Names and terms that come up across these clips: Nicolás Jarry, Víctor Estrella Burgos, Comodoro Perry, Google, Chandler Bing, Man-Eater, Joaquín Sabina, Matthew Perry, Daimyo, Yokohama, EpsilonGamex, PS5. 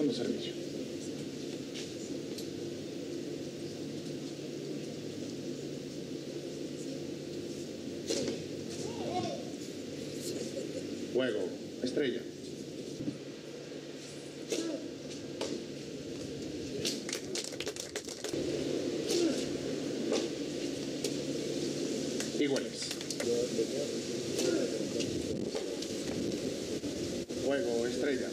segundo servicio. Juego, Estrella. Iguales. Juego, Estrella. Juego, Estrella.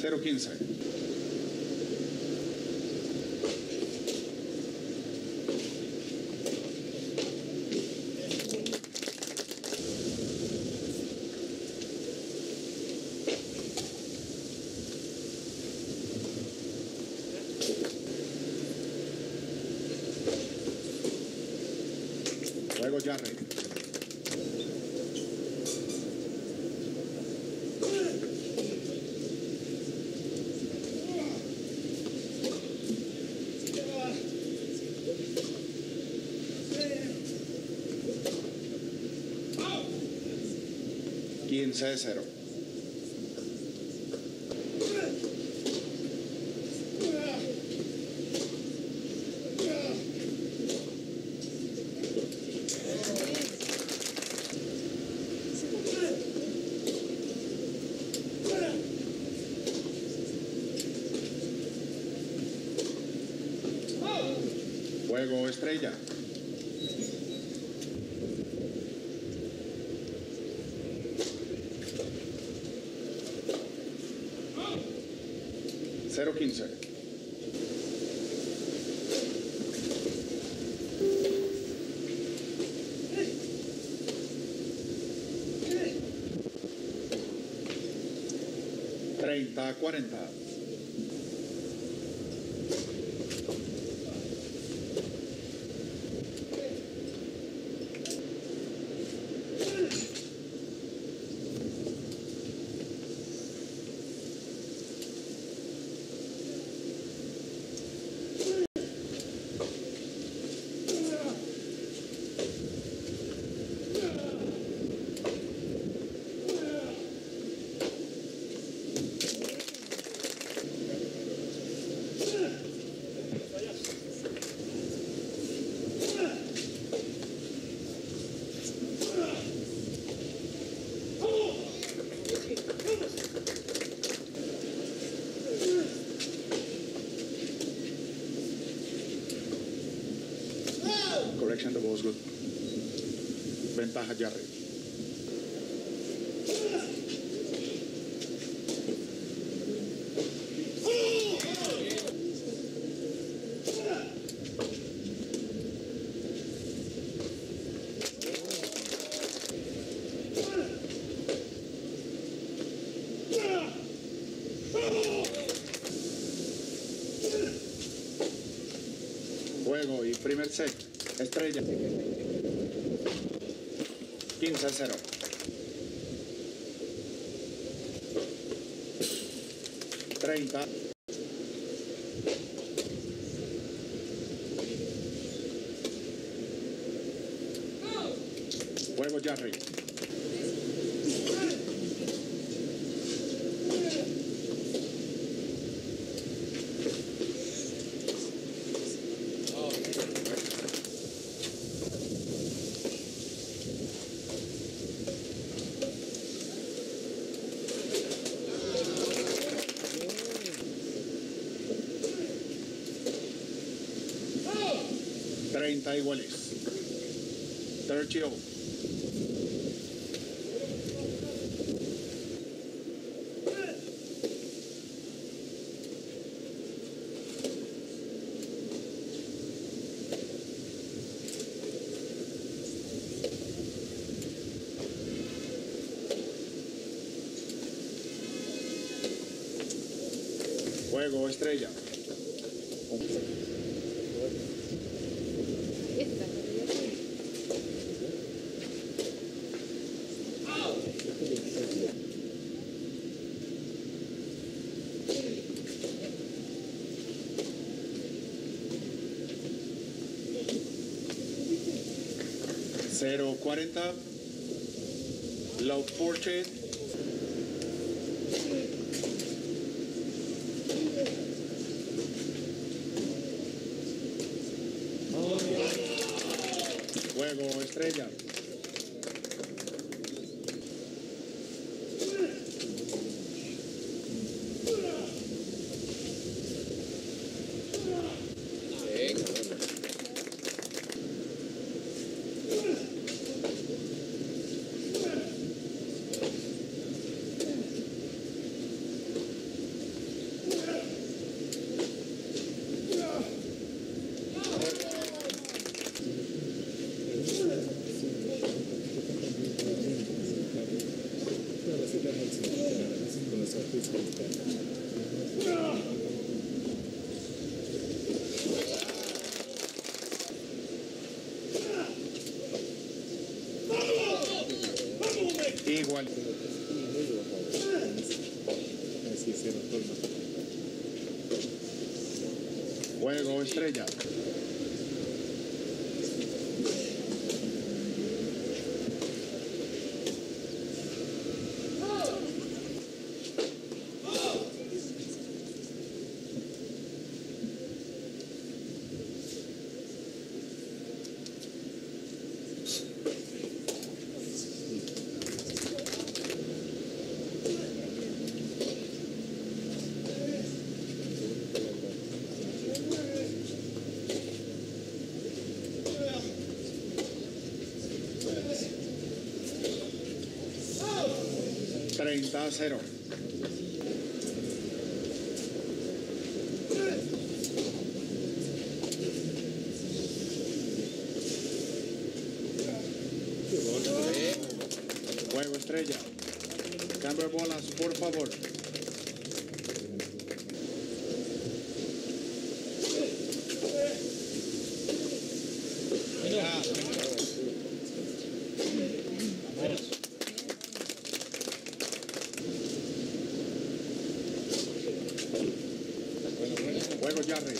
Cero 15. Jarry. ¡Oh! 15-0. Juego, Estrella. ¡Oh! 0-15. ¡Oh! 30-40. Correction de voz, good. Ventaja, Jarry. Juego y primer set. Estrella. 15-0. Treinta. Juego, Jarry. 30 iguales. 30. Juego Estrella. Cero 40. Low portrait. Juego Estrella. Igual. Juego Estrella. Está a cero. Juego Estrella. Cambio de bolas, por favor. Juego Jarry. Juego Jarry.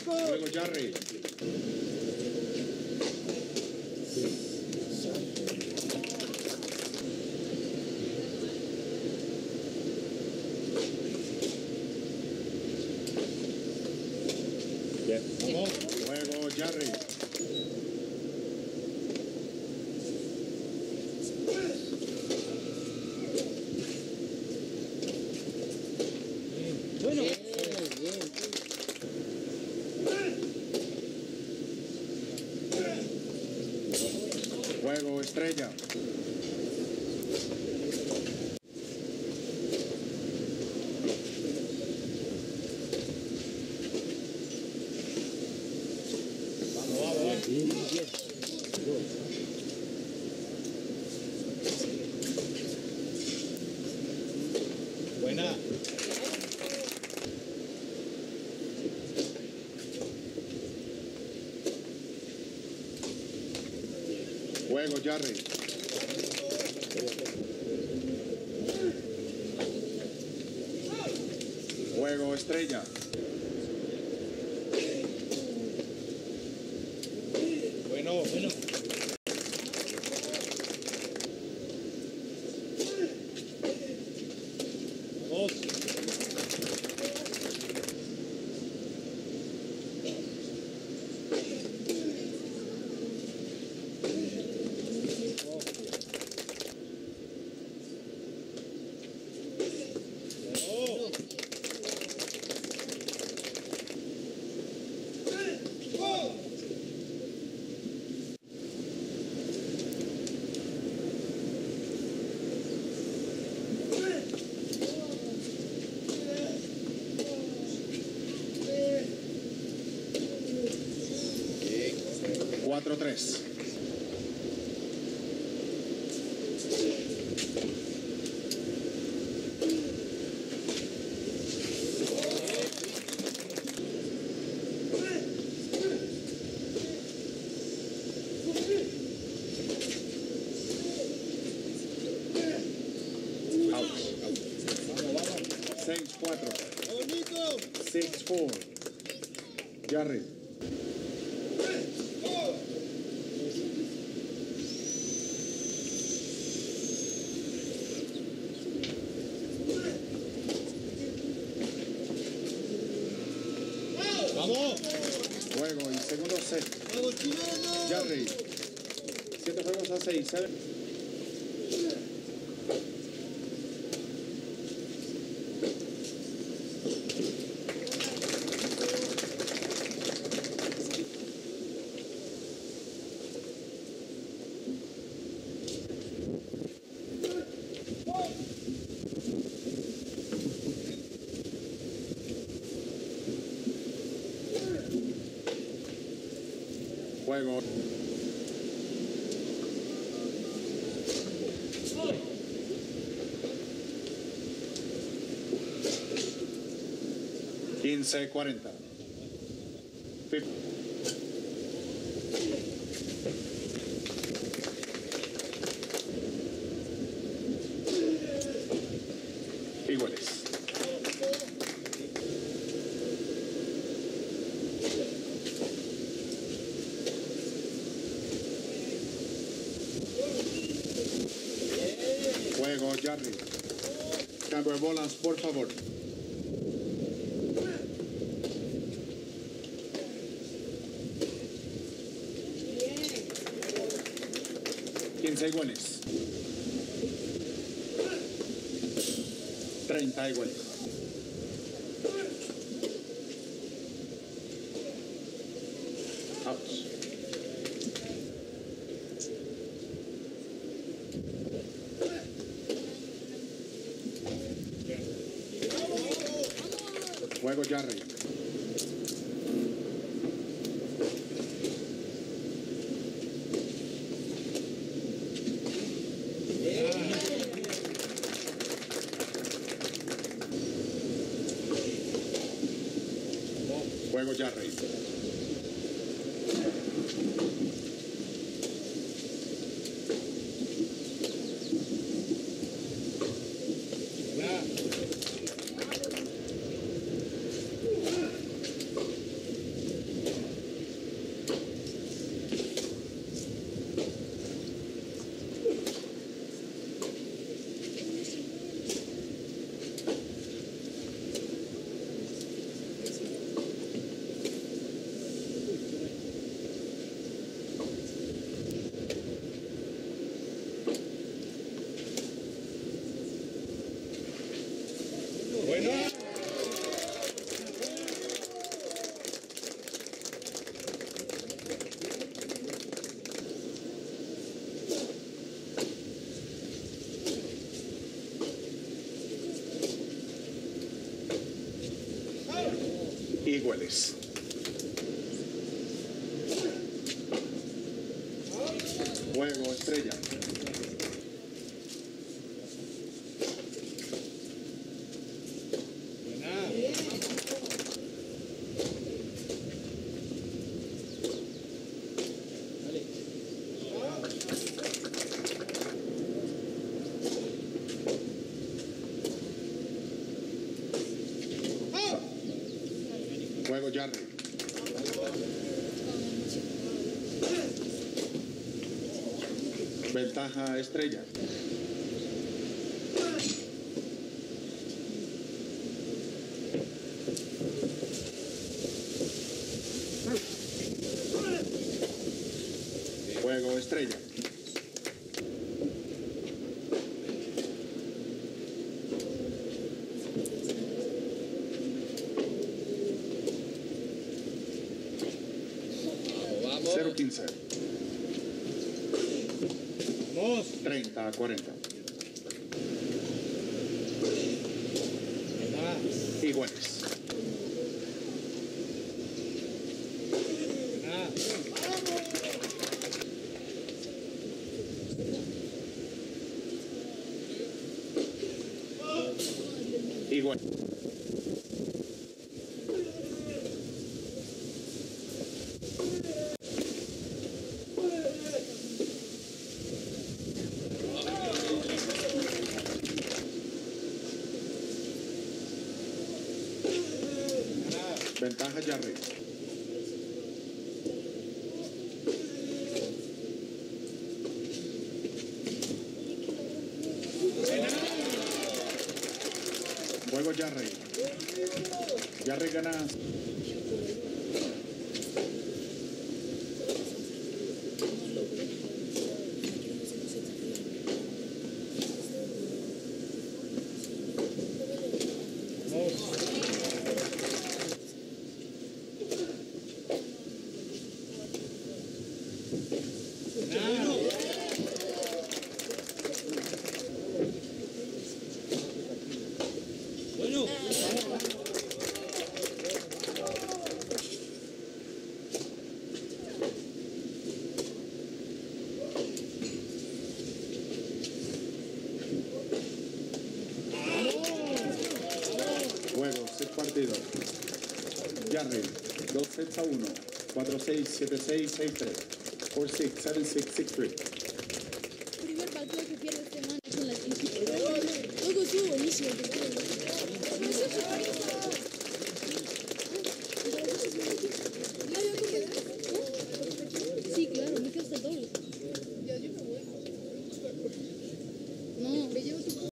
Juego Jarry. Juego Estrella. Buena. Juego Jarry. juego estrella. Bueno. Vamos. Tres. Out. 6-4. Bonito. 6-4. Jarry. Juego y segundo set. Jarry. 7 juegos a 6. Juego. Oh. 15-40. Iguales. Juego, Jarry. Cambio de bolas, por favor. Bien. 15 iguales. 30 iguales. Out. Juego, Jarry. Iguales. Juego, estrella. 8 Ventaja Estrella. Juego Estrella. Vamos. 0-15. Vamos. 30-40. Iguales. Igual. Ventaja Jarry. Juego Jarry. Jarry gana. Partido. Jarry, 2-1, 4-6, 7-6, 6-3, 4-6, 7-6, 6-3.